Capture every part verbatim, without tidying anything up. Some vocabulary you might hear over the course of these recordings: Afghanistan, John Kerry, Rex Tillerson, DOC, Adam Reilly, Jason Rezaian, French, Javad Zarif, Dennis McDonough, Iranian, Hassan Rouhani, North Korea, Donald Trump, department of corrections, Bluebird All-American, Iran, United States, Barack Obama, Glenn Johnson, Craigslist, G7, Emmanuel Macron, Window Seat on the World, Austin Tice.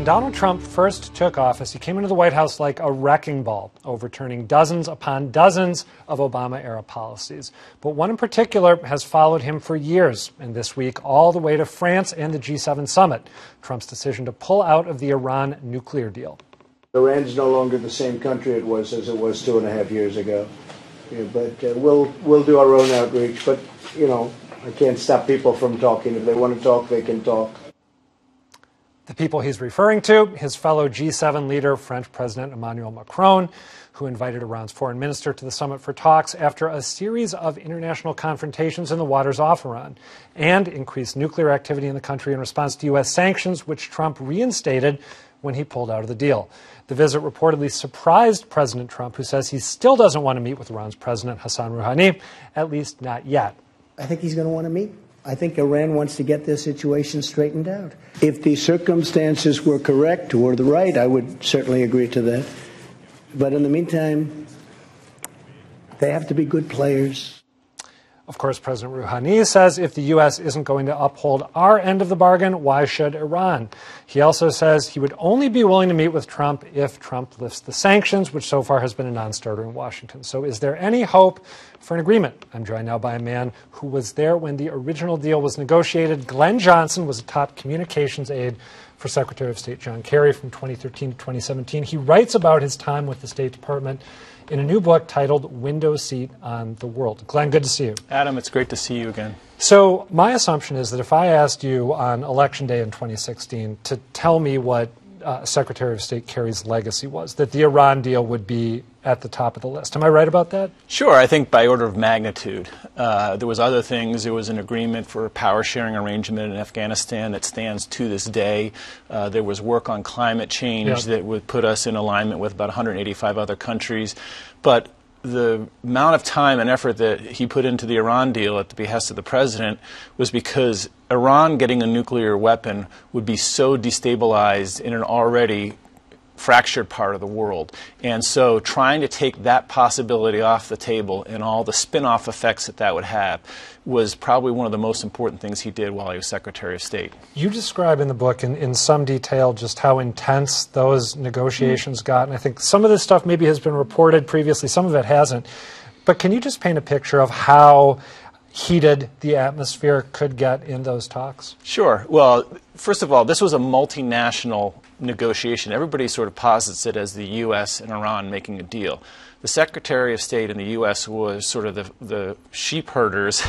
When Donald Trump first took office, he came into the White House like a wrecking ball, overturning dozens upon dozens of Obama-era policies. But one in particular has followed him for years, and this week all the way to France and the G seven summit, Trump's decision to pull out of the Iran nuclear deal. Iran's no longer the same country it was as it was two and a half years ago. Yeah, but uh, we'll we'll do our own outreach. But, you know, I can't stop people from talking. If they want to talk, they can talk. The people he's referring to, his fellow G seven leader, French President Emmanuel Macron, who invited Iran's foreign minister to the summit for talks after a series of international confrontations in the waters off Iran, and increased nuclear activity in the country in response to U S sanctions, which Trump reinstated when he pulled out of the deal. The visit reportedly surprised President Trump, who says he still doesn't want to meet with Iran's President Hassan Rouhani, at least not yet. I think he's going to want to meet. I think Iran wants to get their situation straightened out. If the circumstances were correct or the right, I would certainly agree to that. But in the meantime, they have to be good players. Of course, President Rouhani says if the U S isn't going to uphold our end of the bargain, why should Iran? He also says he would only be willing to meet with Trump if Trump lifts the sanctions, which so far has been a non-starter in Washington. So is there any hope for an agreement? I'm joined now by a man who was there when the original deal was negotiated. Glenn Johnson was a top communications aide for Secretary of State John Kerry from twenty thirteen to twenty seventeen. He writes about his time with the State Department in a new book titled Window Seat on the World. Glenn, good to see you. Adam, it's great to see you again. So my assumption is that if I asked you on Election Day in twenty sixteen to tell me what uh, Secretary of State Kerry's legacy was, that the Iran deal would be at the top of the list. Am I right about that? Sure. I think by order of magnitude. Uh, there was other things. There was an agreement for a power-sharing arrangement in Afghanistan that stands to this day. Uh, there was work on climate change yep. that would put us in alignment with about one hundred eighty-five other countries. But the amount of time and effort that he put into the Iran deal at the behest of the president was because Iran getting a nuclear weapon would be so destabilized in an already fractured part of the world. And so trying to take that possibility off the table and all the spin-off effects that that would have was probably one of the most important things he did while he was Secretary of State. You describe in the book in, in some detail just how intense those negotiations mm-hmm. got. And I think some of this stuff maybe has been reported previously, some of it hasn't. But can you just paint a picture of how heated the atmosphere could get in those talks? Sure. Well, first of all, this was a multinational negotiation. Everybody sort of posits it as the U S and Iran making a deal. The Secretary of State in the U S was sort of the, the sheep herders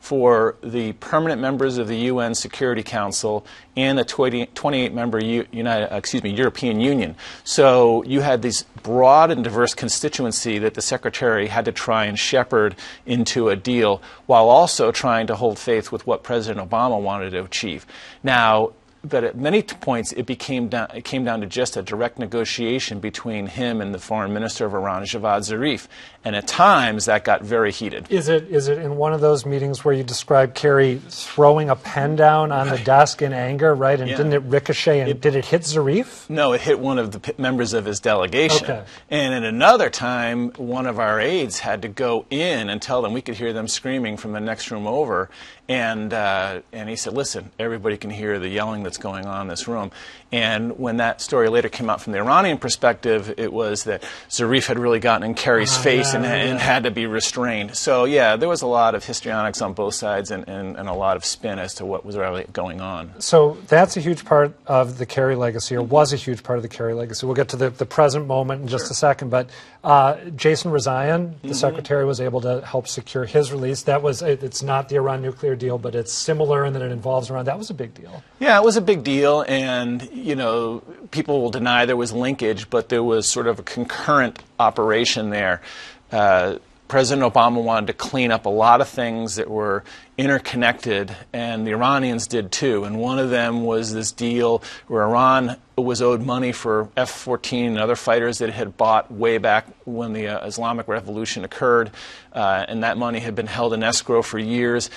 for the permanent members of the U N Security Council and the twenty-eight member United, excuse me, European Union. So you had this broad and diverse constituency that the Secretary had to try and shepherd into a deal while also trying to hold faith with what President Obama wanted to achieve. Now, but at many points, it became down, it came down to just a direct negotiation between him and the foreign minister of Iran, Javad Zarif, and at times that got very heated. Is it is it in one of those meetings where you describe Kerry throwing a pen down on the desk in anger, right? And yeah. didn't it ricochet? And it, did it hit Zarif? No, it hit one of the p- members of his delegation. Okay. And at another time, one of our aides had to go in and tell them we could hear them screaming from the next room over, and uh, and he said, "Listen, everybody can hear the yelling that's." Going on in this room." And when that story later came out from the Iranian perspective, it was that Zarif had really gotten in Kerry's oh, face yeah, and, yeah. and had to be restrained. So, yeah, there was a lot of histrionics on both sides and, and, and a lot of spin as to what was really going on. So that's a huge part of the Kerry legacy, or was a huge part of the Kerry legacy. We'll get to the, the present moment in just sure. a second. But uh, Jason Rezaian, the mm-hmm. secretary, was able to help secure his release. That was, it, it's not the Iran nuclear deal, but it's similar in that it involves Iran. That was a big deal. Yeah, it was a big deal, and you know, people will deny there was linkage, but there was sort of a concurrent operation there. Uh, President Obama wanted to clean up a lot of things that were interconnected, and the Iranians did too. And one of them was this deal where Iran was owed money for F fourteen and other fighters that it had bought way back when the uh, Islamic Revolution occurred, uh, and that money had been held in escrow for years.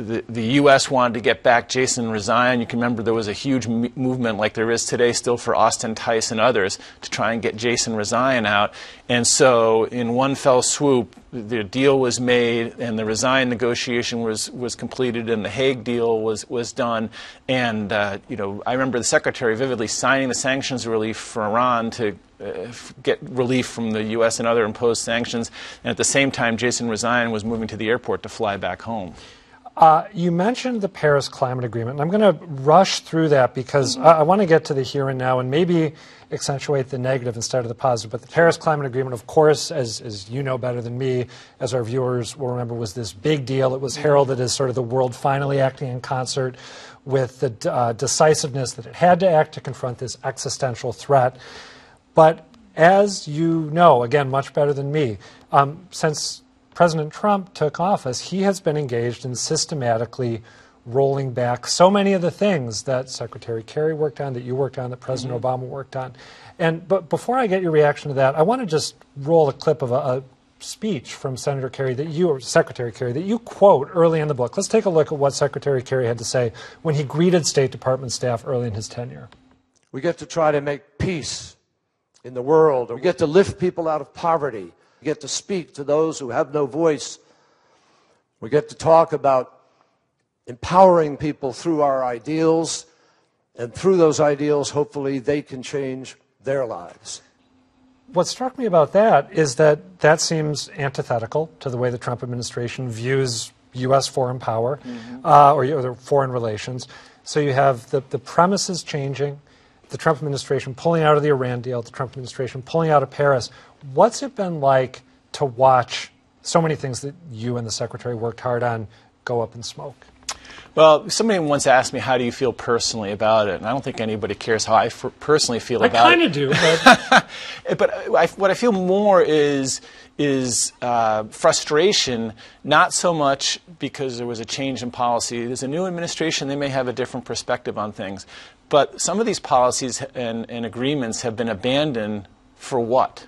the, the U S wanted to get back Jason Rezaian. You can remember there was a huge m movement like there is today still for Austin Tice and others to try and get Jason Rezaian out. And so in one fell swoop, the deal was made and the Rezaian negotiation was, was completed and the Hague deal was, was done. And, uh, you know, I remember the Secretary vividly signing the sanctions relief for Iran to Uh, get relief from the U S and other imposed sanctions, and at the same time Jason Rezaian was moving to the airport to fly back home. Uh, you mentioned the Paris Climate Agreement, and I'm going to rush through that because mm-hmm. I, I want to get to the here and now and maybe accentuate the negative instead of the positive. But the Paris Climate Agreement, of course, as, as you know better than me, as our viewers will remember, was this big deal. It was heralded as sort of the world finally acting in concert with the uh, decisiveness that it had to act to confront this existential threat. But as you know, again, much better than me, um, since President Trump took office, he has been engaged in systematically rolling back so many of the things that Secretary Kerry worked on, that you worked on, that President mm-hmm. Obama worked on. And but before I get your reaction to that, I want to just roll a clip of a, a speech from Senator Kerry that you, or Secretary Kerry, that you quote early in the book. Let's take a look at what Secretary Kerry had to say when he greeted State Department staff early in his tenure. We get to try to make peace in the world. We get to lift people out of poverty. We get to speak to those who have no voice. We get to talk about empowering people through our ideals, and through those ideals, hopefully, they can change their lives. What struck me about that is that that seems antithetical to the way the Trump administration views U S foreign power mm-hmm. uh, or, or foreign relations. So you have the, the premises changing, the Trump administration pulling out of the Iran deal, the Trump administration pulling out of Paris. What's it been like to watch so many things that you and the Secretary worked hard on go up in smoke? Well, somebody once asked me, how do you feel personally about it? And I don't think anybody cares how I f personally feel I about it. I kind of do. But, but I, what I feel more is, is uh, frustration, not so much because there was a change in policy. There's a new administration. They may have a different perspective on things. But some of these policies and, and agreements have been abandoned for what?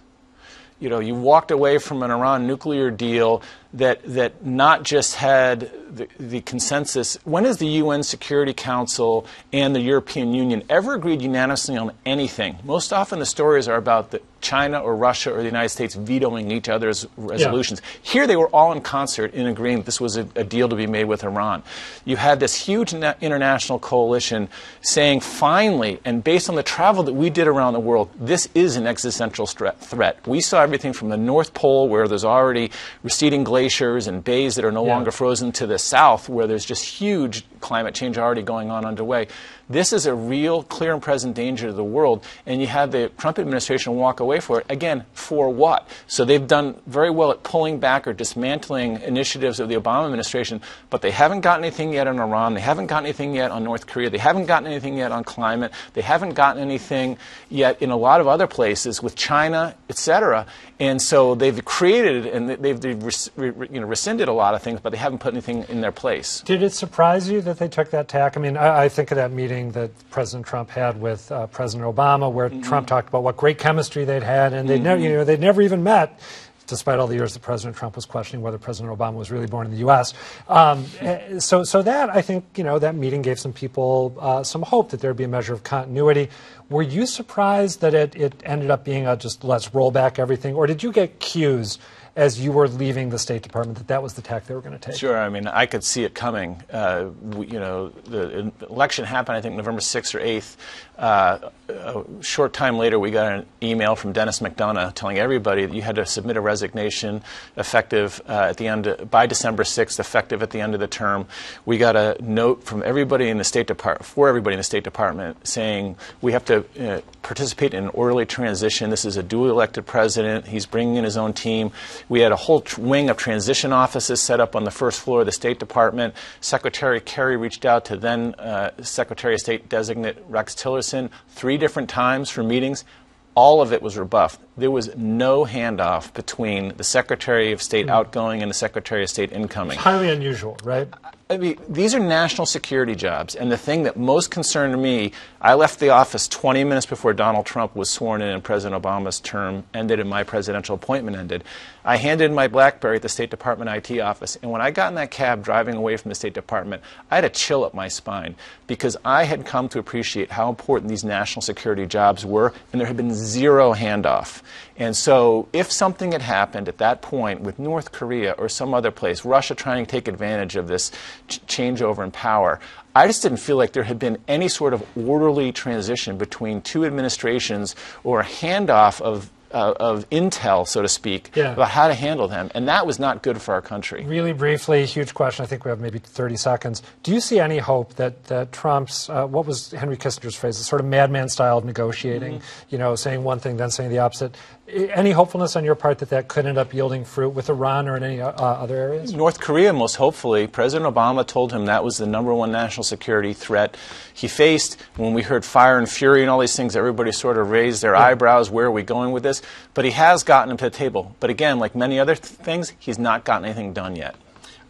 You know, you walked away from an Iran nuclear deal that, that not just had the, the consensus. When has the U N Security Council and the European Union ever agreed unanimously on anything? Most often the stories are about the China or Russia or the United States vetoing each other's resolutions. Yeah. Here they were all in concert in agreeing that this was a, a deal to be made with Iran. You had this huge international coalition saying finally, and based on the travel that we did around the world, this is an existential threat. We saw everything from the North Pole, where there's already receding glaciers and bays that are no yeah. longer frozen, to the south, where there's just huge climate change already going on underway. This is a real, clear, and present danger to the world, and you had the Trump administration walk away for it. Again, for what? So they've done very well at pulling back or dismantling initiatives of the Obama administration, but they haven't gotten anything yet on Iran. They haven't gotten anything yet on North Korea. They haven't gotten anything yet on climate. They haven't gotten anything yet in a lot of other places with China, et cetera. And so they've created and they've, they've you know, rescinded a lot of things, but they haven't put anything in their place. Did it surprise you that they took that tack? I mean, I, I think of that meeting that President Trump had with uh, President Obama, where mm-hmm. Trump talked about what great chemistry they'd had, and they'd, mm-hmm. never, you know, they'd never even met, despite all the years that President Trump was questioning whether President Obama was really born in the U S Um, so, so that, I think, you know, that meeting gave some people uh, some hope that there'd be a measure of continuity. Were you surprised that it, it ended up being a just let's roll back everything, or did you get cues as you were leaving the State Department that that was the tack they were going to take? Sure. I mean, I could see it coming. Uh, we, you know, the election happened, I think, November sixth or eighth. Uh, a short time later, we got an email from Dennis McDonough telling everybody that you had to submit a resignation effective uh, at the end of, by December sixth, effective at the end of the term. We got a note from everybody in the State Department, for everybody in the State Department, saying we have to uh, participate in an orderly transition. This is a duly elected president. He's bringing in his own team. We had a whole tr wing of transition offices set up on the first floor of the State Department. Secretary Kerry reached out to then uh, Secretary of State designate Rex Tillerson three different times for meetings. All of it was rebuffed. There was no handoff between the Secretary of State mm. outgoing and the Secretary of State incoming. It's highly unusual, right? I mean, these are national security jobs, and the thing that most concerned me, I left the office twenty minutes before Donald Trump was sworn in and President Obama's term ended and my presidential appointment ended. I handed in my BlackBerry at the State Department I T office, and when I got in that cab driving away from the State Department, I had a chill up my spine because I had come to appreciate how important these national security jobs were, and there had been zero handoff. And so if something had happened at that point with North Korea or some other place, Russia trying to take advantage of this ch- changeover in power, I just didn't feel like there had been any sort of orderly transition between two administrations or a handoff of Uh, of intel, so to speak, yeah. about how to handle them. And that was not good for our country. Really briefly, huge question. I think we have maybe thirty seconds. Do you see any hope that, that Trump's, uh, what was Henry Kissinger's phrase, the sort of madman-style negotiating, mm-hmm. you know, saying one thing, then saying the opposite. Any hopefulness on your part that that could end up yielding fruit with Iran or in any uh, other areas? North Korea, most hopefully. President Obama told him that was the number one national security threat he faced. When we heard fire and fury and all these things, everybody sort of raised their yeah. eyebrows. Where are we going with this? But he has gotten him to the table. But again, like many other th- things, he's not gotten anything done yet.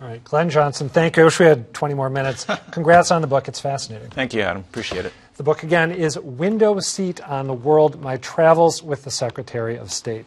All right. Glenn Johnson, thank you. I wish we had twenty more minutes. Congrats on the book. It's fascinating. Thank you, Adam. Appreciate it. The book, again, is Window Seat on the World, My Travels with the Secretary of State.